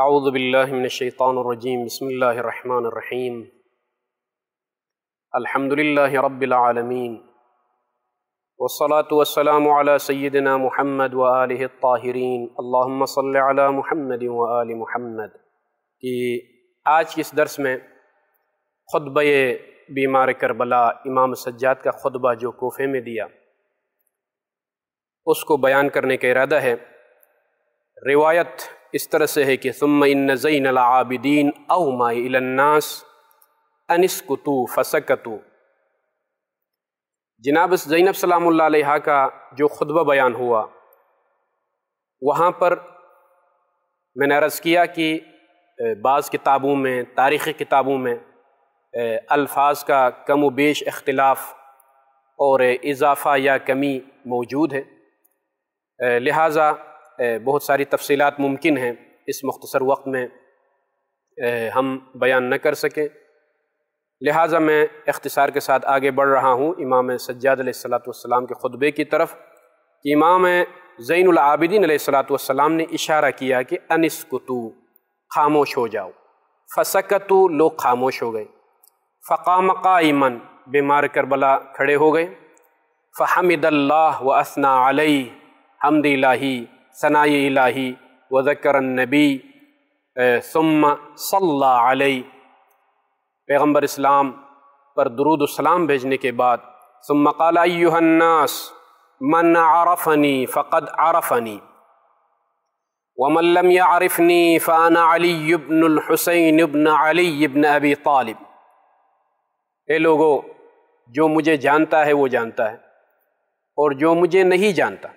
अऊज़ु बिल्लाहि मिनश्शैतानिर्रजीम बिस्मिल्लाहिर्रहमानिर्रहीम अल्हम्दुलिल्लाहि रब्बिल आलमीन वस्सलातु वस्सलामु अला सय्यिदिना मुहम्मद व आलिहि अत्ताहिरीन अल्लाहुम्मा सल्लि अला मुहम्मद व आलि मुहम्मद। कि आज इस दर्स में खुतबे बीमार करबला इमाम सज्जाद का खुतबा जो कोफे में दिया उसको बयान करने का इरादा है। रिवायत इस तरह से है कि सुम्मा इन्न ज़ैन अल-आबिदीन औमा इलन्नास अनिस्कुतु फसकतु। जनाब ज़ैनब सलामुल्लाह अलैहा का जो खुतबा बयान हुआ वहाँ पर मैंने अर्ज़ किया कि बाज़ किताबों में, तारीख़ी किताबों में अल्फाज का कम व बेश इख्तिलाफ और इजाफ़ा या कमी मौजूद है, लिहाजा बहुत सारी तफसीलात मुमकिन हैं, इस मुख्तसर वक्त में हम बयान न कर सकें, लिहाजा मैं इख्तिसार के साथ आगे बढ़ रहा हूँ इमाम सज्जाद अलैहिस्सलातु वस्सलाम के खुतबे की तरफ। कि इमाम ज़ैनुल आबिदीन अलैहिस्सलातु वस्सलाम ने इशारा किया कि अनिस्कुतु खामोश हो जाओ, फसकतु लोग खामोश हो गए, फ़क़ाम क़ाइमन बीमार करबला खड़े हो गए, फ़हमिदल्लाह व असना अलैहि हम्द इलाही सनाई इलाही व ज़करन नबी सुम्मा सल्ला अलैहि। पैगम्बर इस्लाम पर दुरूद सलाम भेजने के बाद सुम्मा क़ाल अय्युहन्नास मन अरफ़नी फ़क़द अरफ़नी व मन लम यअरिफ़नी फ़अना अली इब्नुल हुसैन इब्न अली इब्न अबी तालिब। ए लोगो, जो मुझे जानता है वो जानता है और जो मुझे नहीं जानता,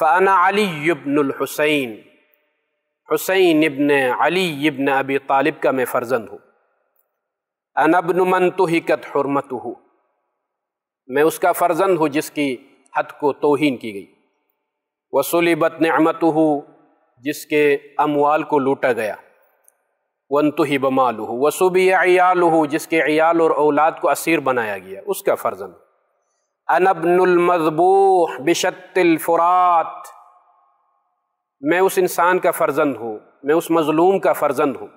फ़ाना अली इब्नुल हुसैन, हुसैन इब्न अली इब्न अबी तालिब का मैं फ़र्जंद हूँ। अना इब्नु मन तुहिकत हुर्मतुहु, मैं उसका फ़र्जंद हूँ जिसकी हद को तौहीन की गई। वसुलिबत निअमतुहु, जिसके अमवाल को लूटा गया। वंतुहिब मालुहु वसुबी अयालुहु, जिसके अयाल और औलाद को असीर बनाया गया, उसका फ़र्जन। अनब्नुल मज़बूह बिशत्तिल फुरात, मैं उस इंसान का फ़र्जंद हूँ, मैं उस मज़लूम का फ़र्जंद हूँ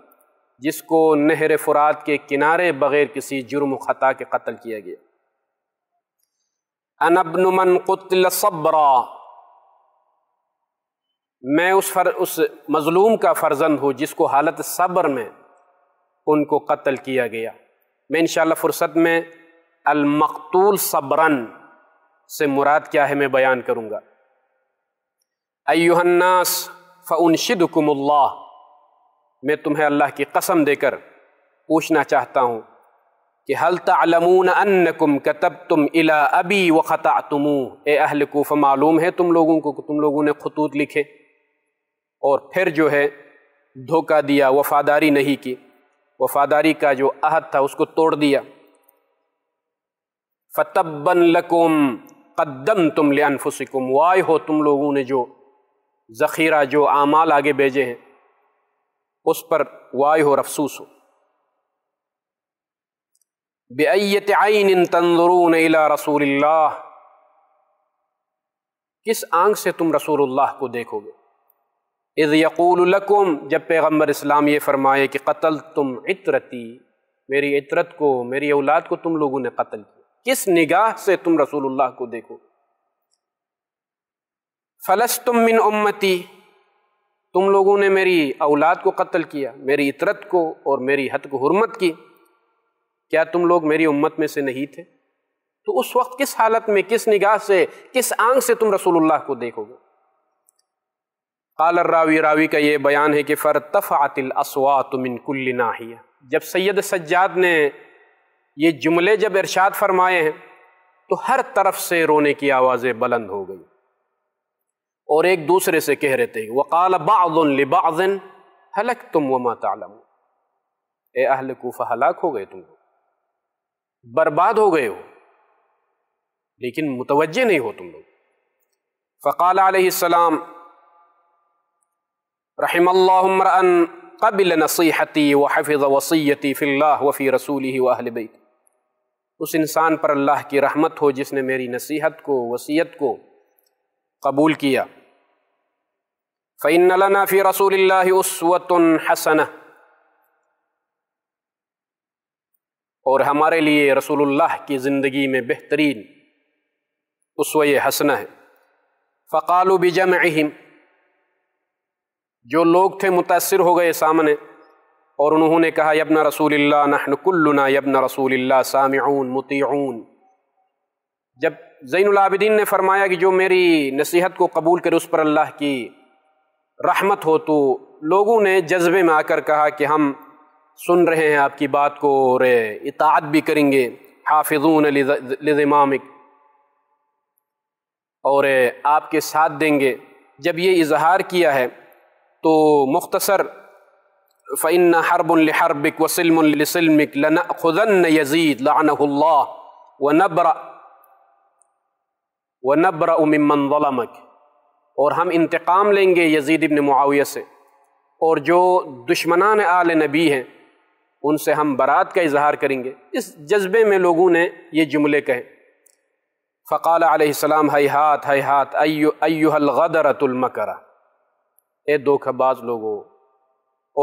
जिसको नहर फुरात के किनारे बग़ैर किसी जुर्म ख़ता के कत्ल किया गया। अनब्नु मन क़ुतिल सब्रा, मैं उस मज़लूम का फ़र्जंद हूँ जिसको हालत सब्र में उनको कत्ल किया गया। मैं इंशाअल्लाह फ़ुर्सत में अल-मक़तूल सब्रन से मुराद क्या है मैं बयान करूँगा। अय्युहन्नास फ़उनशिदुकुमुल्लाह, मैं तुम्हें अल्लाह की कसम देकर पूछना चाहता हूँ कि हल तअलमून अन्नकुम कतबतुम इला अबी व ख़तअतुमूह, ए अहल कूफ़ा, मालूम है तुम लोगों को तुम लोगों ने ख़तूत लिखे और फिर जो है धोखा दिया, वफ़ादारी नहीं की, वफ़ादारी का जो अहद था उसको तोड़ दिया। फ़तब्बन लकुम क़द्दमतुम लिअन्फुसिकुम, वाय हो तुम लोगों ने जो ज़ख़ीरा जो आमाल आगे भेजे हैं उस पर वाय हो, अफसोस हो। बेअय्यत ऐनिन तंज़ुरून इला रसूलिल्लाह, किस आंख से तुम रसूलुल्लाह को देखोगे। इज़ यक़ूलु लकुम, जब पैगम्बर इस्लाम ये फ़रमाए कि कत्ल तुम इत्रती, मेरी इत्रत को, मेरी औलाद को तुम लोगों ने कत्ल किया, किस निगाह से तुम रसूलुल्लाह को देखो। फ़लस्तुम मिन उम्मती, तुम लोगों ने मेरी औलाद को कत्ल किया, मेरी इत्रत को और मेरी हद को हुर्मत की, क्या तुम लोग मेरी उम्मत में से नहीं थे। तो उस वक्त किस हालत में, किस निगाह से, किस आंख से तुम रसूलुल्लाह को देखोगे। कालर रावी, रावी का ये बयान है कि फ़रतफ़अतिल अस्वातु मिन कुल्लि नाहिया, जब सैयद सज्जाद ने ये जुमले जब इरशाद फरमाए हैं तो हर तरफ से रोने की आवाज़ें बुलंद हो गई और एक दूसरे से कह रहे थे। वक़ाल बाज़ुन लिबाज़िन हलकतुम वमा तालमून, ए अहल कूफ़ा, हलाक हो गए तुम, बर्बाद हो गए हो, लेकिन मुतवज्जे नहीं हो तुम लोग। फ़क़ाल अलैहिस्सलाम रहमल्लाहु मरअन क़बिल नसीहती व हफ़िज़ वसीयती फ़िल्लाह व फ़ी रसूलिही व अहले बैत, उस इंसान पर अल्लाह की रहमत हो जिसने मेरी नसीहत को, वसीयत को कबूल किया। फ़इन्न लना फ़ी रसूलिल्लाहि उस्वतुन हसना, और हमारे लिए रसूलुल्लाह की ज़िंदगी में बेहतरीन उस्वे हसना है। फ़क़ालू बिजमइहिम, जो लोग थे मुतासिर हो गए सामने और उन्होंने कहा यब्न रसूलिल्लाह नहनु कुल्लुना यब्न रसूलिल्लाह सामिऊन मुतीऊन। जब ज़ैन अल-आबिदीन ने फरमाया कि जो मेरी नसीहत को कबूल करे उस पर अल्लाह की रहमत हो, तो लोगों ने जज्बे में आकर कहा कि हम सुन रहे हैं आपकी बात को और इताअत भी करेंगे। हाफिज़ून लिज़िमामिक, और आपके साथ देंगे। जब ये इजहार किया है तो मुख्तसर फ़इन्ना हरबुन लिहरबिक व सिलमुन लिसिलमिक लनअख़ुज़न्न यज़ीद लअनहुल्लाह व नब्रअ मिम्मन ज़लमक, और हम इंतकाम लेंगे यज़ीद इब्न मुआविया से, और जो दुश्मनान आले नबी हैं उनसे हम बरात का इजहार करेंगे। इस जज्बे में लोगों ने ये जुमले कहे। फ़क़ाल अलैहिस्सलाम हैहात हैहात अय्युहल गदरतुल मकरा, ए धोखेबाज लोगो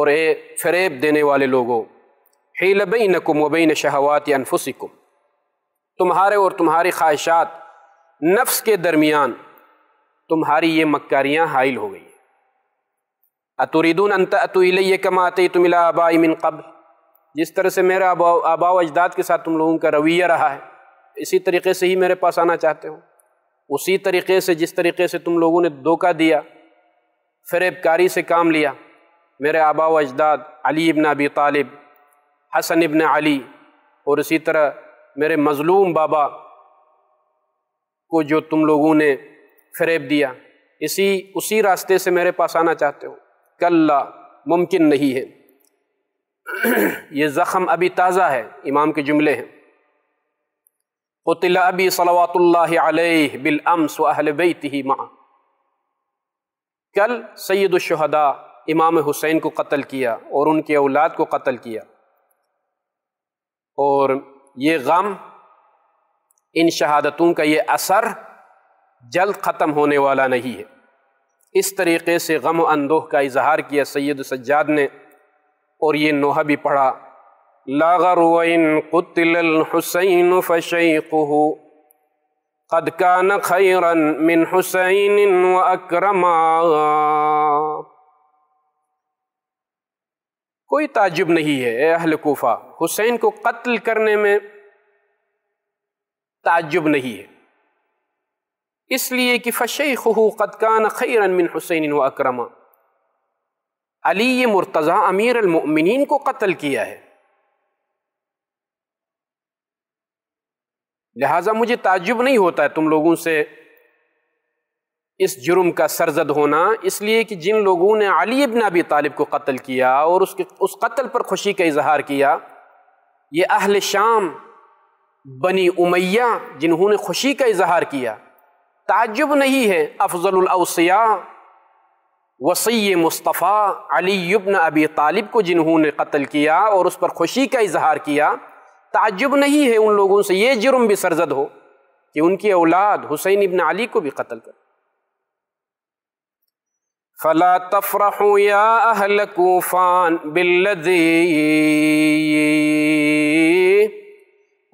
और ए फ़रेब देने वाले लोगो, हील बैनकुम व बैन शहवाति अनफुसिकुम, तुम्हारे और तुम्हारी ख्वाहिशात नफ्स के दरमियान तुम्हारी ये मक्कारियाँ हाइल हो गई। अतुरीदून अन तअतू इलैया कमा अतैतुम इला आबाई मिन क़ब्ल, जिस तरह से मेरा आबा व अजदाद के साथ तुम लोगों का रवैया रहा है इसी तरीके से ही मेरे पास आना चाहते हो, उसी तरीके से जिस तरीके से तुम लोगों ने धोखा दिया, फ़रेबकारी से काम लिया। मेरे आबा व अजदाद अली इब्न अबी तालिब, हसन इब्न अली, और इसी तरह मेरे मज़लूम बाबा को जो तुम लोगों ने फ़रेब दिया, उसी रास्ते से मेरे पास आना चाहते हो। कल्ला, मुमकिन नहीं है, ये ज़ख़म अभी ताज़ा है। इमाम के जुमले हैं। क़ुतिल अबी सलवातुल्लाहि अलैहि बिल अम्स व अहले बैतिही मा, कल सैयदुल शुहदा इमाम हुसैन को कत्ल किया और उनके औलाद को कत्ल किया, और ये गम, इन शहादतों का ये असर जल्द ख़त्म होने वाला नहीं है। इस तरीके से गम व अंदोह का इजहार किया सैयद सज्जाद ने, और ये नोहा भी पढ़ा, लागरवइन कुतिलल हुसैन फशैक़ुहु क़द कान खैरन मिन हुसैन व अकरमा। कोई ताजुब नहीं है ए अहल कूफा, हुसैन को कत्ल करने में ताजुब नहीं है, इसलिए कि फ़शैख़ुहु क़द कान खैरन मिन हुसैन व अकरमा, अली मुर्तज़ा अमीर अल-मुमिनीन को कत्ल किया है, लिहाजा मुझे ताज्जुब नहीं होता है तुम लोगों से इस जुर्म का सरजद होना, इसलिए कि जिन लोगों ने अली इब्न अबी तालिब को कत्ल किया और उस कत्ल पर खुशी का इजहार किया, ये अहल शाम बनी उमैया जिन्होंने खुशी का इजहार किया, ताज्जुब नहीं है। अफ़ज़लुल औसिया वसी मुस्तफ़ा अली इब्न अबी तालिब को जिन्होंने कत्ल किया और उस पर खुशी का इजहार किया, ताज्जुब नहीं है उन लोगों से ये जुर्म भी सरजद हो कि उनकी औलाद हुसैन इब्न अली को भी कत्ल कर। फला तफरहू या अहल कूफान बिल्लज़ी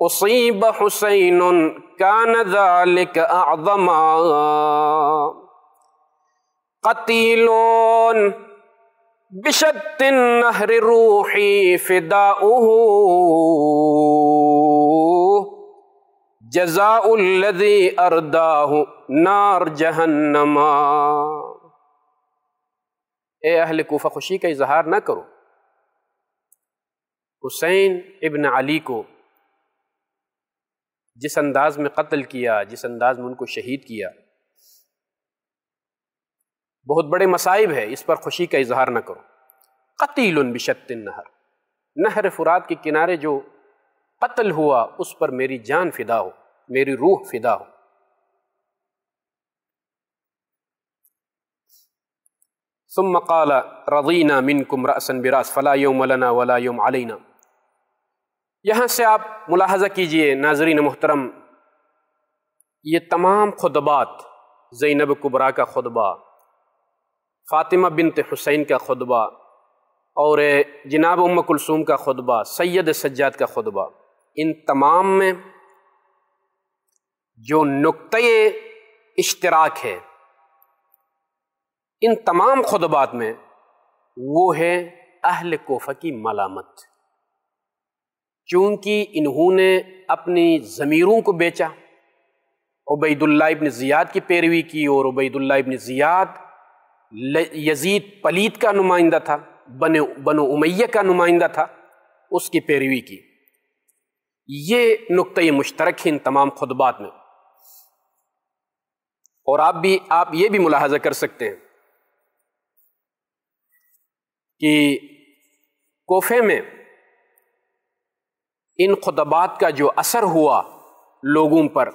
उसीब हुसैन कान ज़ालिक अअज़मा क़तीलून बिशत्तिन नहर रूही फ़िदाउहु जज़ाउल्लज़ी अर्दाहु नार जहन्नमा। ए अहल कूफा, खुशी का इजहार ना करो, हुसैन इब्न अली को जिस अंदाज में कत्ल किया, जिस अंदाज में उनको शहीद किया, बहुत बड़े मसाइब है, इस पर खुशी का इजहार ना करो। क़तीलुन बिशत्तिन नहर, नहर फुरात के किनारे जो कत्ल हुआ उस पर मेरी जान फिदा हो, मेरी रूह फिदा हो। सुम्मा क़ाला रज़ीना मिनकुम रअसन बिरास फ़ला यौम लना वला यौम अलैना। यहाँ से आप मुलाहज़ा कीजिए नाज़रीन मोहतरम, ये तमाम खुतबात, ज़ैनब कुबरा का खुतबा, फ़ातिमा बिन्त हुसैन का खुतबा और जनाब उम्म कुलसूम का खुतबा, सैयद सज्जाद का खुतबा, इन तमाम में जो नुक्ते इश्तराक है इन तमाम खुतबात में, वो है अहल कोफा की मलामत। चूँकि इन्होंने अपनी ज़मीरों को बेचा, उबैदुल्लाह इब्न ज़ियाद की पैरवी की, और उबैदुल्लाह इब्न ज़ियाद यजीद पलीत का नुमाइंदा था, बनो उमैया का नुमाइंदा था, उसकी पैरवी की। ये नुक्ते मुश्तरक है इन तमाम खुतबात में। और आप ये भी मुलाहजा कर सकते हैं कि कोफे में इन खुतबात का जो असर हुआ लोगों पर,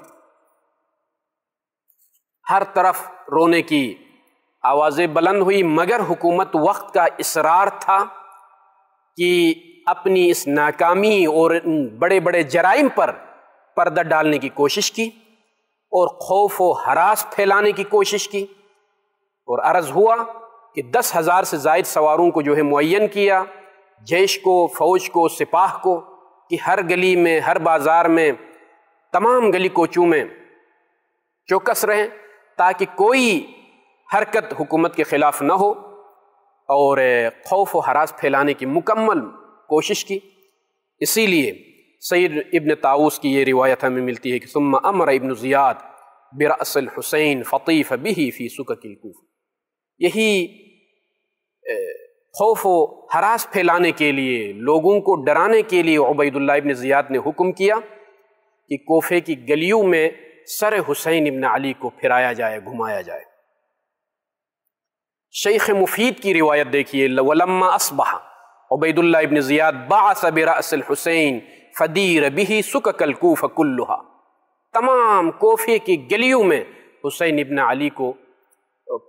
हर तरफ रोने की आवाज़ें बुलंद हुई, मगर हुकूमत वक्त का इसरार था कि अपनी इस नाकामी और बड़े बड़े जराइम पर पर्दा डालने की कोशिश की और खौफ व हरास फैलाने की कोशिश की। और अर्ज़ हुआ कि 10,000 से ज़ायद सवारों को जो है मुअय्यन किया, जैश को, फ़ौज को, सिपाह को, कि हर गली में, हर बाज़ार में, तमाम गली कोचों में चौकस रहें ताकि कोई हरकत हुकूमत के ख़िलाफ़ ना हो, और खौफ व हरास फैलाने की मुकम्मल कोशिश की। इसीलिए सैयद इब्न ताऊस की ये रिवायत हमें मिलती है कि सुम्मा अमर इब्न ज़ियाद बिरअसल हुसैन फ़तीफ़ बिही फ़ी सुककिल कूफ। यही खौफ व हरास फैलाने के लिए, लोगों को डराने के लिए उबैदुल्लाह इब्न ज़ियाद ने हुक्म किया कि कोफे की गलियों में सर हुसैन इब्न अली को फिराया जाए, घुमाया जाए। शेख मुफीद की रिवायत देखिए, वलम्मा अस्बहा उबैदुल्लाह इब्न ज़ियाद बाअस बिरअसल हुसैन फ़दीर बिही सुककल कूफ़ कुल्लुहा। तमाम कोफे की गलियों में हुसैन इब्न अली को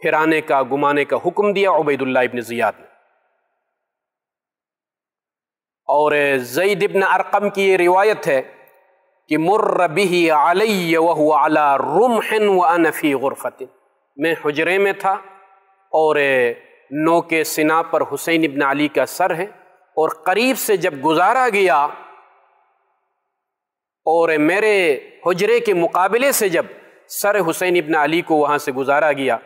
फिराने का, घुमाने का हुक्म दिया उबैदुल्लाह इब्न ज़ियाद ने। और ज़ैद इब्न अरकम की ये रिवायत है कि मुर्र बिही अलैय व हुव अला रुम्हिन व अना फ़ी ग़ुरफ़तिन। मैं हुजरे में था और नौ के सिना पर हुसैन इब्न अली का सर है, और करीब से जब गुजारा गया और मेरे हुजरे के मुकाबले से जब सर हुसैन इब्न अली को वहाँ से गुजारा गया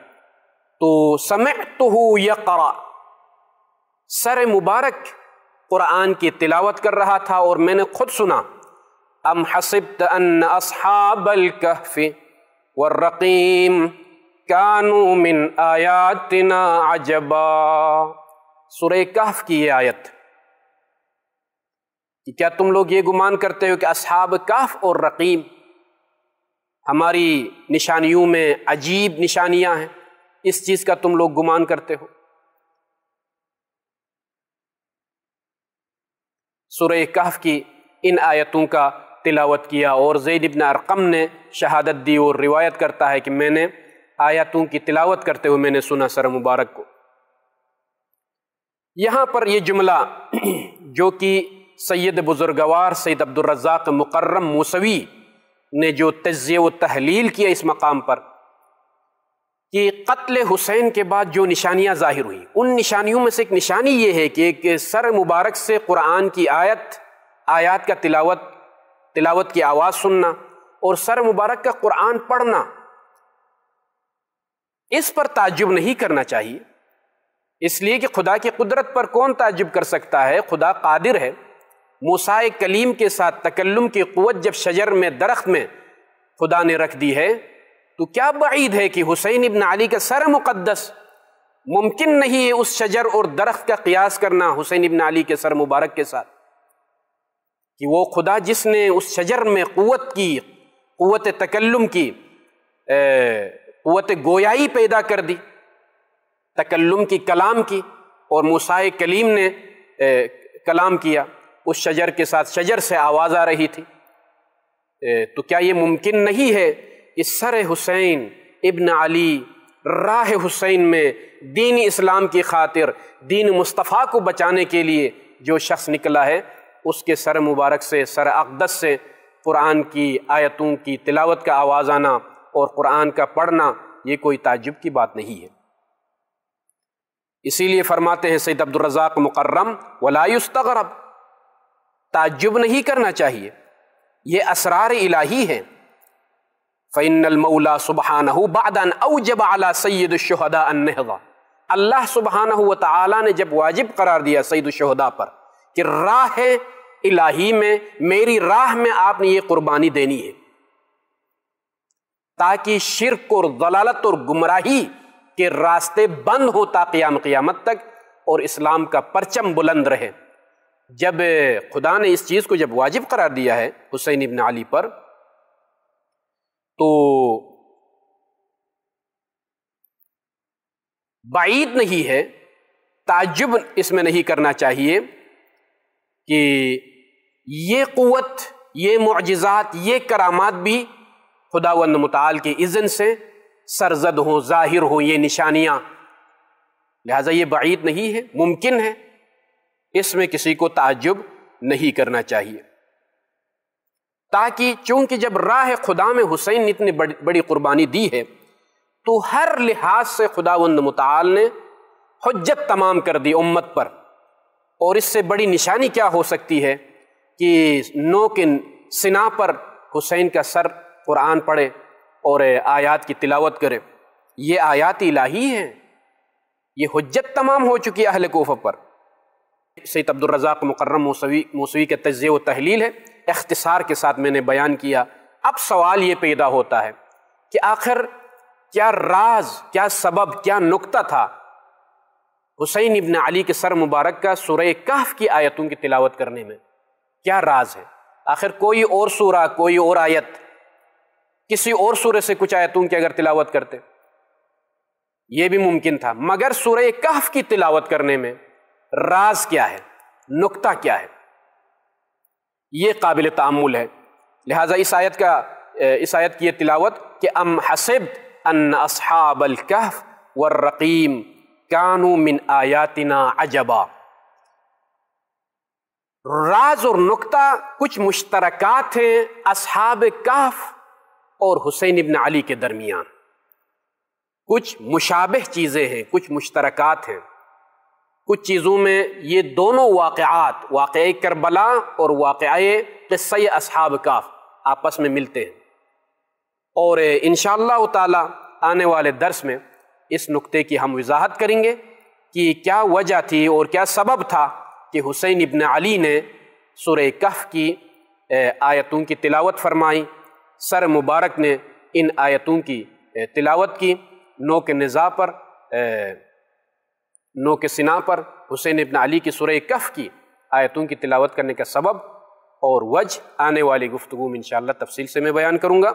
तो समिअतहु यक़रा, सर मुबारक क़ुरान की तिलावत कर रहा था, और मैंने खुद सुना, अम हसिब्त अन अस्हाब अल कहफ़ वर्रक़ीम कानू मिन आयातिना अजबा। सूरह कहफ की ये आयत कि क्या तुम लोग ये गुमान करते हो कि अस्हाब कहफ और रक़ीम हमारी निशानियों में अजीब निशानियां हैं, इस चीज़ का तुम लोग गुमान करते हो। सूरह कहफ की इन आयतों का तिलावत किया और ज़ैद इब्न अरकम ने शहादत दी, और रिवायत करता है कि मैंने आयतों की तिलावत करते हुए मैंने सुना सर मुबारक को। यहाँ पर यह जुमला जो कि सैयद बुजुर्गवार सैयद अब्दुर रज़्ज़ाक़ मुकर्रम मौसवी ने जो तज्ज़िया व तहलील किया इस मकाम पर कि कत्ल हुसैन के बाद जो निशानियाँ ज़ाहिर हुई, उन निशानियों में से एक निशानी ये है कि एक सर मुबारक से क़ुरान की आयत का तिलावत की आवाज़ सुनना और सर मुबारक का क़ुरान पढ़ना। इस पर ताज्जुब नहीं करना चाहिए, इसलिए कि खुदा की कुदरत पर कौन ताज्जुब कर सकता है, खुदा कादिर है। मूसा कलीम के साथ तकल्लुम की क़ुव्वत जब शजर में, दरख्त में खुदा ने रख दी है, तो क्या बाईद है कि हुसैन इब्न अली का सर मुक़द्दस, मुमकिन नहीं है उस शजर और दरख्त का क़ियास करना हुसैन इब्न अली के सर मुबारक के साथ, कि वो खुदा जिसने उस शजर में क़ुव्वत की, क़ुव्वत तकल्लुम की, क़ुव्वत गोयाई पैदा कर दी तकल्लुम की, कलाम की, और मूसा कलीम ने कलाम किया उस शजर के साथ, शजर से आवाज़ आ रही थी। तो क्या ये मुमकिन नहीं है कि सर हुसैन इब्न अली राह हुसैन में दीन इस्लाम की खातिर, दीन मुस्तफ़ा को बचाने के लिए जो शख्स निकला है, उसके सर मुबारक से, सर अक़दस से क़ुरान की आयतों की तिलावत का आवाज़ आना और क़ुरान का पढ़ना, ये कोई ताज्जुब की बात नहीं है। इसीलिए फरमाते हैं सैयद अब्दुर रज़्ज़ाक़ मुकर्रम, वला युस्तग़रब, ताज्जुब नहीं करना चाहिए, ये असरार इलाही है। फ़इन्नल मौला सुब्हानहु बअद अन औजब अला सय्यद अश-शुहदा अन-नहज़ा, अल्लाह सुब्हानहु व तआला ने जब वाजिब करार दिया सय्यद अश-शुहदा पर कि राह इलाही में, मेरी राह में आपने ये कुर्बानी देनी है, ताकि शिरक और दलालत और गुमराही के रास्ते बंद हो क़यामत तक और इस्लाम का परचम बुलंद रहे। जब खुदा ने इस चीज़ को जब वाजिब करार दिया है हुसैन इब्न अली पर, तो बाईद नहीं है, ताज्जुब इसमें नहीं करना चाहिए कि ये क़ुव्वत, ये मुअजिज़ात, ये करामात भी खुदावंद मुताल के इज़्न से सरजद हों, ज़ाहिर हों ये निशानियाँ, लिहाजा ये बाईद नहीं है, मुमकिन है, इसमें किसी को ताज्जुब नहीं करना चाहिए। ताकि चूँकि जब राह खुदा में हुसैन ने इतनी बड़ी कुर्बानी दी है, तो हर लिहाज से खुदावंद मुताल ने हुज्जत तमाम कर दी उम्मत पर। और इससे बड़ी निशानी क्या हो सकती है कि नोकिन सिना पर हुसैन का सर कुरान पढ़े और आयात की तिलावत करें। ये आयात इलाही है, ये हुज्जत तमाम हो चुकी है अहल कोफा पर। सैयद अब्दुर रज़्ज़ाक़ मुकर्रम मौसवी के तज्ज़िये व तहलील है, इख्तिसार के साथ मैंने बयान किया। अब सवाल ये पैदा होता है कि आखिर क्या राज, क्या सबब, क्या नुक्ता था हुसैन इब्न अली के सर मुबारक का सूरह कहफ की आयतों की तिलावत करने में? क्या राज है? आखिर कोई और सूरा, कोई और आयत, किसी और सूरह से कुछ आयतों की अगर तिलावत करते ये भी मुमकिन था, मगर सूरह कहफ की तिलावत करने में राज क्या है, नुक्ता क्या है, ये काबिल तामुल है। लिहाजा इस आयत की ये तिलावत कि अम हसिब अन अस्हाब अल कहफ वर्रक़ीम कानू मिन आयातिना अजबा। राज और नुक्ता कुछ मुश्तरकात हैं अस्हाब कहफ और हुसैन इब्न अली के दरमियान, कुछ मुशाबह चीज़ें हैं, कुछ मुश्तरकात हैं। कुछ चीज़ों में ये दोनों वाक़िआत, वाक़िए करबला और वाक़िए क़िस्से अस्हाब काफ़, आपस में मिलते हैं। और इंशाअल्लाह ताला आने वाले दर्स में इस नुक्ते की हम वजाहत करेंगे कि क्या वजह थी और क्या सबब था कि हुसैन इब्न अली ने सूरह कहफ की आयतों की तिलावत फरमाई, सर मुबारक ने इन आयतों की तिलावत की, नो के निज़ा पर, नो के सिना पर हुसैन इब्न अली की सूरह कहफ की आयतों की तिलावत करने का सबब और वजह आने वाली गुफ्तगू में इंशाअल्लाह तफसील से मैं बयान करूँगा।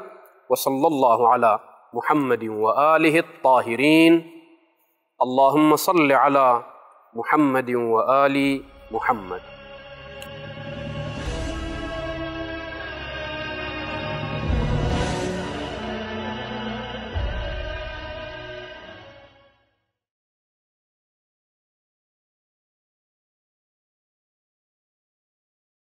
वसल्लल्लाहु अला मुहम्मद व आलिहि ताहिरीन। अल्लाहुम्मा सल्लि अला मुहम्मद व आलि मुहम्मद।